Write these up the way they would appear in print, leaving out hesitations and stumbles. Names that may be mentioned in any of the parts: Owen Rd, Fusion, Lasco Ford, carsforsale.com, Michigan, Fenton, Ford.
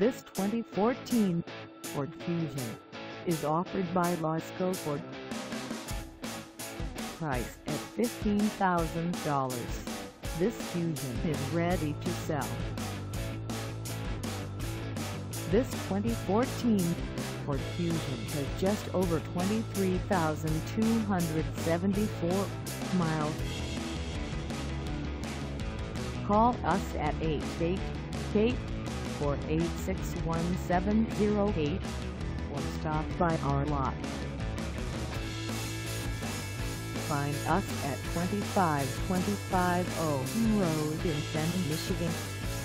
This 2014 Ford Fusion is offered by Lasco Ford. Priced at $15,000, this Fusion is ready to sell. This 2014 Ford Fusion has just over 23,274 miles. Call us at 888-486-1708 or stop by our lot. Find us at 2525 Owen Road in Fenton, Michigan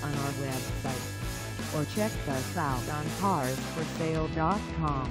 on our website, or check us out on carsforsale.com.